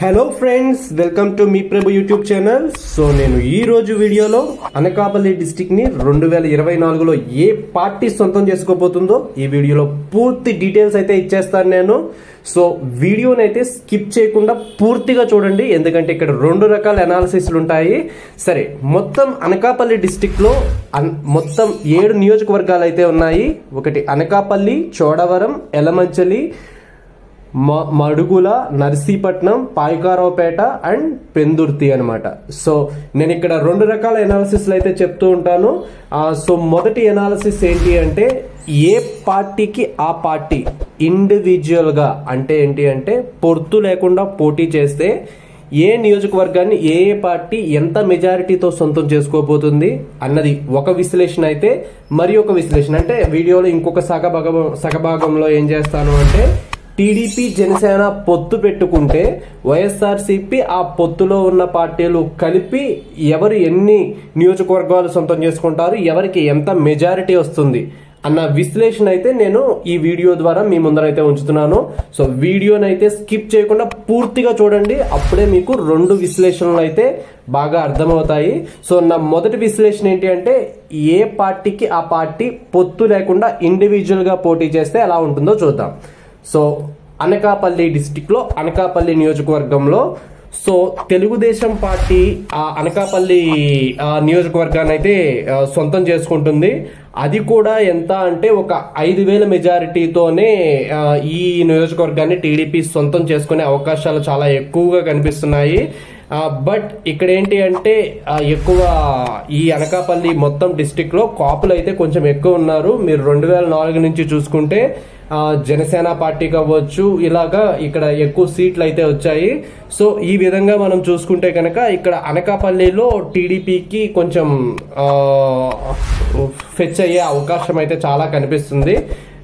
Hello friends, welcome to मी Prabhu YouTube channel. So नेनु ई रोजु वीडियोलो అనకాపల్లి डिस्ट्रिक्ट नि 2024 లో ఏ పార్టీ సొంతం చేసుకోబోతుందో ఈ వీడియోలో పూర్తి డీటెయిల్స్ అయితే ఇచ్చేస్తాను నేను। సో వీడియోని అయితే స్కిప్ చేయకుండా పూర్తిగా చూడండి, ఎందుకంటే ఇక్కడ రెండు రకాల అనాలిసిస్లు ఉంటాయి। సరే, మొత్తం అనకాపల్లి డిస్ట్రిక్ట్ లో మొత్తం 7 నియోజకవర్గాలు అయితే ఉన్నాయి। ఒకటి అనకాపల్లి, చోడవరం, ఎలమంచలి, మడుగుల, నర్సీపట్నం, పాయకారావుపేట అండ్ పెందుర్తి అన్నమాట। సో నేను ఇక్కడ రెండు రకాల ఎనాలిసిస్లు అయితే చెప్తూ ఉంటాను। సో మొదటి ఎనాలిసిస్ ఏంటి అంటే, ఏ పార్టీకి ఆ పార్టీ ఇండివిజువల్గా అంటే ఏంటి అంటే పొత్తు లేకుండా పోటీ చేస్తే ఏ నియోజకవర్గాన్ని ఏ పార్టీ ఎంత మెజారిటీతో సొంతం చేసుకోబోతుంది అన్నది ఒక విశ్లేషణ అయితే, మరి ఒక విశ్లేషణ అంటే వీడియోలో ఇంకొక సగభాగంలో ఏం చేస్తాను అంటే టీడీపీ జనసేన పొత్తు పెట్టుకుంటే వైఎస్ఆర్సీపీ ఆ పొత్తులో ఉన్న పార్టీలు కలిపి ఎవరు ఎన్ని నియోజకవర్గాలు సొంతం చేసుకుంటారు, ఎవరికి ఎంత మెజారిటీ వస్తుంది అన్న విశ్లేషణ అయితే నేను ఈ వీడియో ద్వారా మీ ముందరైతే ఉంచుతున్నాను। సో వీడియోనైతే స్కిప్ చేయకుండా పూర్తిగా చూడండి, అప్పుడే మీకు రెండు విశ్లేషణలు అయితే బాగా అర్థమవుతాయి। సో నా మొదటి విశ్లేషణ ఏంటి అంటే, ఏ పార్టీకి ఆ పార్టీ పొత్తు లేకుండా ఇండివిజువల్గా పోటీ చేస్తే ఎలా ఉంటుందో చూద్దాం। సో అనకాపల్లి డిస్టిక్లో అనకాపల్లి నియోజకవర్గంలో సో తెలుగుదేశం పార్టీ ఆ అనకాపల్లి నియోజకవర్గాన్ని అయితే సొంతం చేసుకుంటుంది। అది కూడా ఎంత అంటే ఒక 5000 మెజారిటీతోనే ఈ నియోజకవర్గాన్ని టీడీపీ సొంతం చేసుకునే అవకాశాలు చాలా ఎక్కువగా కనిపిస్తున్నాయి। బట్ ఇక్కడ ఏంటి అంటే ఎక్కువ ఈ అనకాపల్లి మొత్తం డిస్టిక్లో కాపులు అయితే కొంచెం ఎక్కువ ఉన్నారు। మీరు 2004 నుంచి చూసుకుంటే జనసేన పార్టీ కావచ్చు, ఇలాగా ఇక్కడ ఎక్కువ సీట్లు అయితే వచ్చాయి। సో ఈ విధంగా మనం చూసుకుంటే కనుక ఇక్కడ అనకాపల్లిలో టీడీపీకి కొంచెం ఫెచ్ అయ్యే అవకాశం అయితే చాలా కనిపిస్తుంది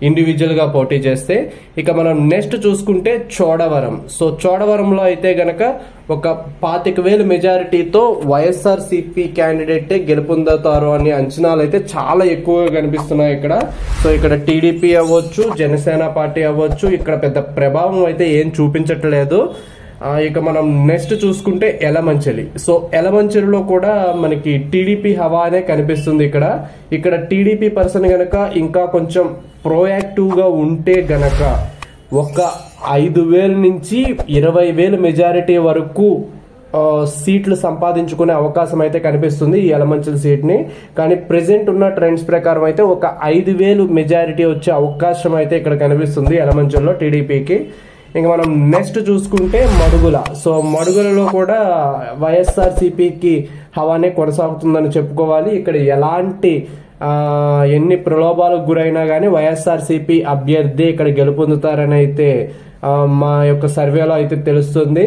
ఇండివిజువల్గా పోటీ చేస్తే। ఇక మనం నెక్స్ట్ చూసుకుంటే చోడవరం। సో చోడవరంలో అయితే గనక ఒక 25000 మెజారిటీతో వైఎస్ఆర్సీపీ క్యాండిడేటే గెలుపొందుతారు అని అంచనాలు అయితే చాలా ఎక్కువగా కనిపిస్తున్నాయి ఇక్కడ। సో ఇక్కడ టీడీపీ అవ్వచ్చు, జనసేన పార్టీ అవ్వచ్చు, ఇక్కడ పెద్ద ప్రభావం అయితే ఏం చూపించట్లేదు। ఇక మనం నెక్స్ట్ చూసుకుంటే ఎలమంచలి। సో ఎలమంచలిలో కూడా మనకి టీడీపీ హవా అనే కనిపిస్తుంది ఇక్కడ। ఇక్కడ టీడీపీ పర్సన్ గనక ఇంకా కొంచెం ప్రోయాక్టివ్గా ఉంటే గనక ఒక 5000 నుంచి 20000 మెజారిటీ వరకు సీట్లు సంపాదించుకునే అవకాశం అయితే కనిపిస్తుంది ఈ ఎలమంచలి సీట్ని। కానీ ప్రెజెంట్ ఉన్న ట్రెండ్స్ ప్రకారం అయితే ఒక 5000 మెజారిటీ వచ్చే అవకాశం అయితే ఇక్కడ కనిపిస్తుంది ఎలమంచలిలో టీడీపీకి। ఇంకా మనం నెక్స్ట్ చూసుకుంటే మడుగుల। సో మడుగులలో కూడా వైఎస్ఆర్సీపీకి హవానే కొనసాగుతుందని చెప్పుకోవాలి। ఇక్కడ ఎలాంటి ఎన్ని ప్రలోభాలకు గురైనా కానీ వైఎస్ఆర్సీపీ అభ్యర్థి ఇక్కడ గెలుపొందుతారని అయితే మా యొక్క సర్వేలో అయితే తెలుస్తుంది।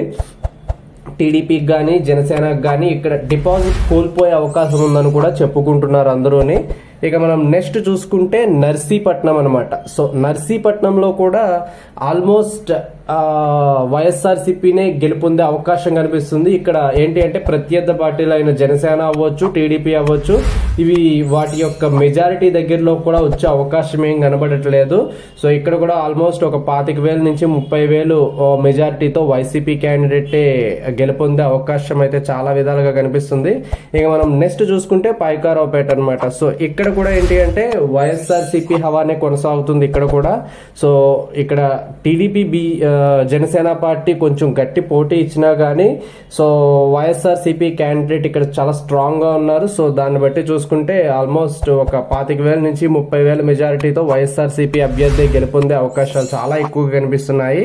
టీడీపీకి కానీ జనసేనకు కానీ ఇక్కడ డిపాజిట్ కోల్పోయే అవకాశం ఉందని కూడా చెప్పుకుంటున్నారు అందరూని। ఇక మనం నెక్స్ట్ చూసుకుంటే నర్సీపట్నం అనమాట। సో నర్సీపట్నంలో కూడా ఆల్మోస్ట్ వైఎస్ఆర్సీపీనే గెలుపొందే అవకాశం కనిపిస్తుంది ఇక్కడ। ఏంటి అంటే ప్రత్యర్థి పార్టీలు అయిన జనసేన అవ్వచ్చు, టీడీపీ అవ్వచ్చు, ఇవి వాటి యొక్క మెజారిటీ దగ్గరలో కూడా వచ్చే అవకాశం ఏం కనబడట్లేదు। సో ఇక్కడ కూడా ఆల్మోస్ట్ ఒక 25000 నుంచి 30000 మెజారిటీతో వైసీపీ క్యాండిడేటే గెలుపొందే అవకాశం అయితే చాలా విధాలుగా కనిపిస్తుంది। ఇక మనం నెక్స్ట్ చూసుకుంటే పైకారావుపేట అనమాట। సో ఇక్కడ కూడా ఏంటి అంటే వైఎస్ఆర్సీపీ హవానే కొనసాగుతుంది ఇక్కడ కూడా। సో ఇక్కడ టీడీపీ జనసేన పార్టీ కొంచెం గట్టి పోటీ ఇచ్చినా కానీ సో వైఎస్ఆర్సీపీ క్యాండిడేట్ ఇక్కడ చాలా స్ట్రాంగ్గా ఉన్నారు। సో దాన్ని బట్టి చూసుకుంటే ఆల్మోస్ట్ ఒక 25000 నుంచి 30000 మెజారిటీతో వైఎస్ఆర్సీపీ అభ్యర్థి గెలుపొందే అవకాశాలు చాలా ఎక్కువగా కనిపిస్తున్నాయి।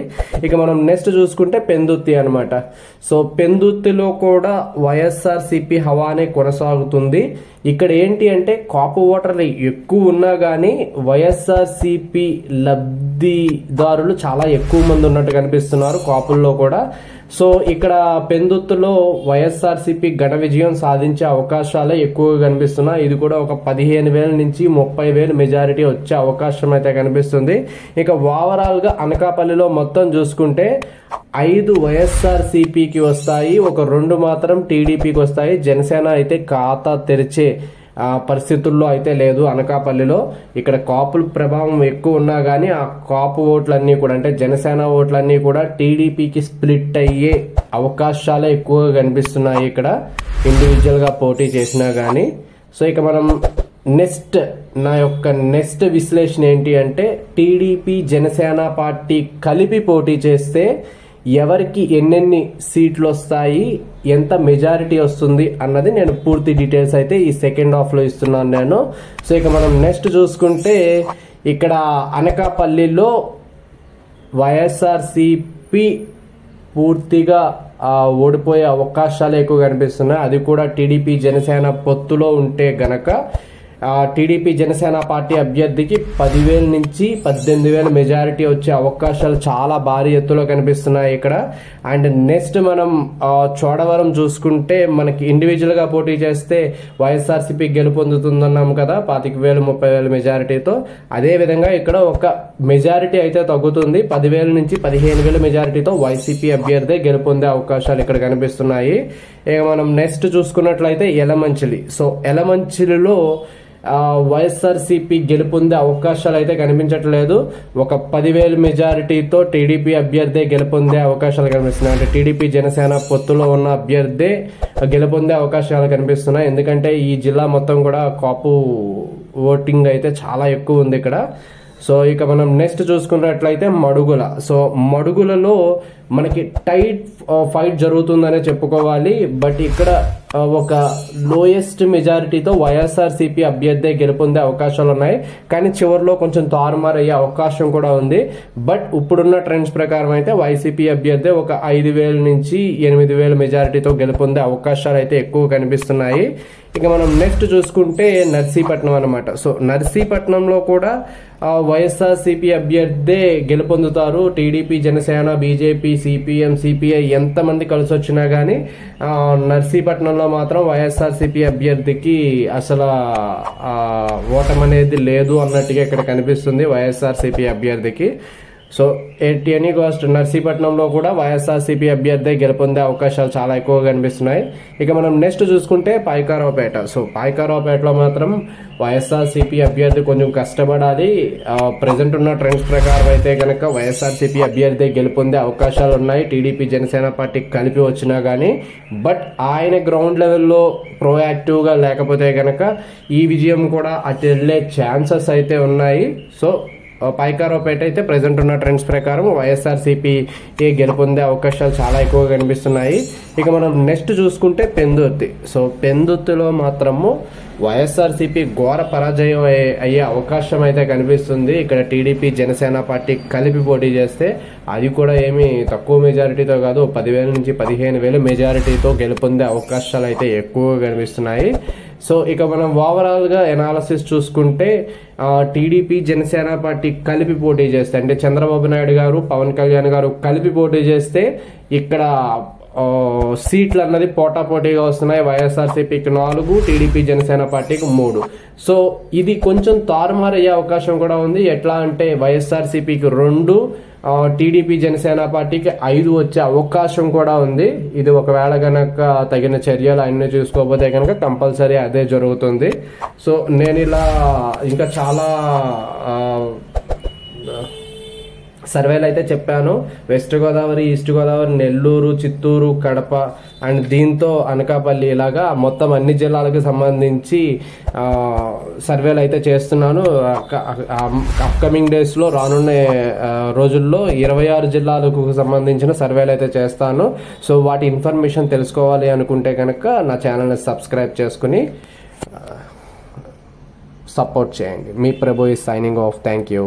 ఇక మనం నెక్స్ట్ చూసుకుంటే పెందుర్తి అనమాట। సో పెందుర్తిలో కూడా వైఎస్ఆర్సీపీ హవానే కొనసాగుతుంది ఇక్కడ। ఏంటి అంటే కాపు ఓటర్లు ఎక్కువ ఉన్నా కానీ వైఎస్ఆర్సీపీ లబ్ధిదారులు చాలా ఎక్కువ మంది ఉన్నట్టు కనిపిస్తున్నారు కాపుల్లో కూడా। సో ఇక్కడ పెందుత్తులో వైఎస్ఆర్సీపీ ఘన విజయం సాధించే అవకాశాలే ఎక్కువగా కనిపిస్తున్నాయి। ఇది కూడా ఒక 15000 నుంచి 30000 మెజారిటీ వచ్చే అవకాశం అయితే కనిపిస్తుంది। ఇక ఓవరాల్గా అనకాపల్లిలో మొత్తం చూసుకుంటే 5 వైఎస్ఆర్సీపీకి వస్తాయి, ఒక 2 మాత్రం టీడీపీకి వస్తాయి। జనసేన అయితే ఖాతా తెరిచే పరిస్థితుల్లో అయితే లేదు అనకాపల్లిలో। ఇక్కడ కాపుల ప్రభావం ఎక్కువ ఉన్నా కానీ ఆ కాపు ఓట్లన్నీ కూడా అంటే జనసేన ఓట్లన్నీ కూడా టీడీపీకి స్ప్లిట్ అయ్యే అవకాశాలు ఎక్కువగా కనిపిస్తున్నాయి ఇక్కడ ఇండివిడ్యువల్ గా పోటీ చేసినా గానీ. సో ఇక మనం నెక్స్ట్ నా యొక్క నెక్స్ట్ విశ్లేషణ ఏంటి అంటే టీడీపీ జనసేన పార్టీ కలిపి పోటీ చేస్తే ఎవరికి ఎన్నెన్ని సీట్లు వస్తాయి, ఎంత మెజారిటీ వస్తుంది అన్నది నేను పూర్తి డీటెయిల్స్ అయితే ఈ సెకండ్ హాఫ్లో ఇస్తున్నాను నేను. సో ఇక మనం నెక్స్ట్ చూసుకుంటే ఇక్కడ అనకాపల్లిలో వైఎస్ఆర్సిపి పూర్తిగా ఓడిపోయే అవకాశాలు ఎక్కువ కనిపిస్తున్నాయి. అది కూడా టీడీపీ జనసేన పొత్తులో ఉంటే గనక టీడీపీ జనసేన పార్టీ అభ్యర్థికి 10,000 నుంచి 18,000 మెజారిటీ వచ్చే అవకాశాలు చాలా భారీ ఎత్తులో కనిపిస్తున్నాయి ఇక్కడ. అండ్ నెక్స్ట్ మనం చోడవరం చూసుకుంటే మనకి ఇండివిజువల్గా పోటీ చేస్తే వైఎస్ఆర్సీపీ గెలుపొందుతుందన్నాం కదా 25,000 30,000 మెజారిటీతో. అదేవిధంగా ఇక్కడ ఒక మెజారిటీ అయితే తగ్గుతుంది, 10,000 నుంచి 15,000 మెజారిటీతో వైసీపీ అభ్యర్థి గెలుపొందే అవకాశాలు ఇక్కడ కనిపిస్తున్నాయి. ఇక మనం నెక్స్ట్ చూసుకున్నట్లయితే ఎలమంచిలి. సో ఎలమంచిలిలో వైఎస్ఆర్సీపీ గెలుపొందే అవకాశాలు అయితే కనిపించట్లేదు, ఒక 10,000 మెజారిటీతో టీడీపీ అభ్యర్థే గెలుపొందే అవకాశాలు కనిపిస్తున్నాయి. అంటే టీడీపీ జనసేన పొత్తులో ఉన్న అభ్యర్థే గెలుపొందే అవకాశాలు కనిపిస్తున్నాయి, ఎందుకంటే ఈ జిల్లా మొత్తం కూడా కాపు ఓటింగ్ అయితే చాలా ఎక్కువ ఉంది ఇక్కడ. సో ఇక మనం నెక్స్ట్ చూసుకున్నట్లయితే మడుగుల. సో మడుగులలో మనకి టైట్ ఫైట్ జరుగుతుందనే చెప్పుకోవాలి, బట్ ఇక్కడ ఒక లోయెస్ట్ మెజారిటీతో వైఎస్ఆర్సీపీ అభ్యర్థి గెలుపొందే అవకాశాలు ఉన్నాయి, కానీ చివరిలో కొంచెం తారుమారు అయ్యే అవకాశం కూడా ఉంది. బట్ ఇప్పుడున్న ట్రెండ్స్ ప్రకారం అయితే వైసీపీ అభ్యర్థి ఒక 5,000 నుంచి 8,000 మెజారిటీతో గెలుపొందే అవకాశాలు అయితే ఎక్కువ కనిపిస్తున్నాయి. ఇక మనం నెక్స్ట్ చూసుకుంటే నర్సీపట్నం అన్నమాట. సో నర్సీపట్నంలో కూడా వైఎస్ఆర్సీపీ అభ్యర్థే గెలుపొందుతారు, TDP Janasena BJP CPM CPI ఎంతమంది కలిసి వచ్చినా కానీ నర్సీపట్నంలో మాత్రం వైఎస్ఆర్సీపీ అభ్యర్థికి అసలు ఓటం అనేది లేదు అన్నట్టుగా ఇక్కడ కనిపిస్తుంది వైఎస్ఆర్సీపీ అభ్యర్థికి. సో ఎట్ ఎనీ కాస్ట్ నర్సీపట్నంలో కూడా వైఎస్ఆర్సీపీ అభ్యర్థి గెలుపొందే అవకాశాలు చాలా ఎక్కువగా కనిపిస్తున్నాయి. ఇక మనం నెక్స్ట్ చూసుకుంటే పైకారావుపేట. సో పైకారావుపేటలో మాత్రం వైఎస్ఆర్సీపీ అభ్యర్థి కొంచెం కష్టపడాలి, ప్రజెంట్ ఉన్న ట్రెండ్స్ ప్రకారం అయితే కనుక వైఎస్ఆర్సీపీ అభ్యర్థి గెలుపొందే అవకాశాలు ఉన్నాయి టీడీపీ జనసేన పార్టీ కలిపి వచ్చినా కానీ. బట్ ఆయన గ్రౌండ్ లెవెల్లో ప్రోయాక్టివ్గా లేకపోతే కనుక ఈ విజయం కూడా అటు వెళ్ళే ఛాన్సెస్ అయితే ఉన్నాయి. సో పైకారోపేట అయితే ప్రజెంట్ ఉన్న ట్రెండ్స్ ప్రకారం వైఎస్ఆర్సీపీ గెలుపొందే అవకాశాలు చాలా ఎక్కువగా కనిపిస్తున్నాయి. ఇక మనం నెక్స్ట్ చూసుకుంటే పెందుర్తి. సో పెందుర్తిలో మాత్రము వైఎస్ఆర్సీపీ ఘోర పరాజయం అయ్యే అవకాశం అయితే కనిపిస్తుంది, ఇక్కడ టీడీపీ జనసేన పార్టీ కలిపి పోటీ చేస్తే. అది కూడా ఏమి తక్కువ మెజారిటీతో కాదు, 10,000 నుంచి 15,000 మెజారిటీతో గెలుపొందే అవకాశాలు అయితే ఎక్కువగా కనిపిస్తున్నాయి. సో ఇక మనం ఓవరాల్గా ఎనాలసిస్ చూసుకుంటే టీడీపీ జనసేన పార్టీ కలిపి పోటీ చేస్తే, అంటే చంద్రబాబు నాయుడు గారు పవన్ కళ్యాణ్ గారు కలిపి పోటీ చేస్తే ఇక్కడ సీట్లు అన్నది పోటాపోటీగా వస్తున్నాయి, వైఎస్ఆర్సీపీకి 4, టీడీపీ జనసేన పార్టీకి 3. సో ఇది కొంచెం తారుమారు అయ్యే అవకాశం కూడా ఉంది, ఎట్లా అంటే వైఎస్ఆర్సీపీకి 2, టీడీపీ జనసేన పార్టీకి 5 వచ్చే అవకాశం కూడా ఉంది. ఇది ఒకవేళ కనుక తగిన చర్యలు అన్నీ చూసుకోకపోతే కనుక కంపల్సరీ అదే జరుగుతుంది. సో నేను ఇలా ఇంకా చాలా సర్వేలు అయితే చెప్పాను, West Godavari, East Godavari, Nellore, Chittoor, Kadapa and దీంతో అనకాపల్లి, ఇలాగా మొత్తం అన్ని జిల్లాలకు సంబంధించి సర్వేలు అయితే చేస్తున్నాను. అప్కమింగ్ డేస్లో రానున్న రోజుల్లో 26 జిల్లాలకు సంబంధించిన సర్వేలు అయితే చేస్తాను. సో వాటి ఇన్ఫర్మేషన్ తెలుసుకోవాలి అనుకుంటే కనుక నా ఛానల్ని సబ్స్క్రైబ్ చేసుకుని సపోర్ట్ చేయండి. మీ Prabhu is signing off. Thank you.